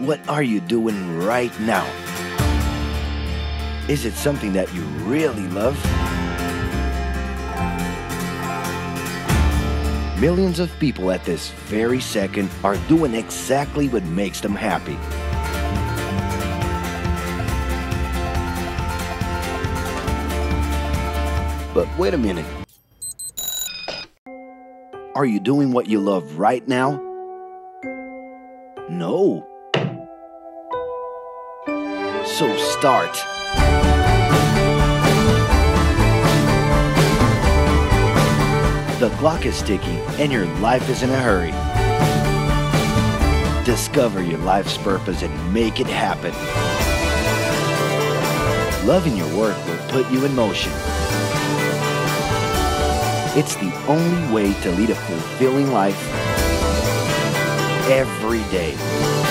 What are you doing right now? Is it something that you really love? Millions of people at this very second are doing exactly what makes them happy. But wait a minute. Are you doing what you love right now? No. So start. The clock is ticking and your life is in a hurry. Discover your life's purpose and make it happen. Loving your work will put you in motion. It's the only way to lead a fulfilling life every day.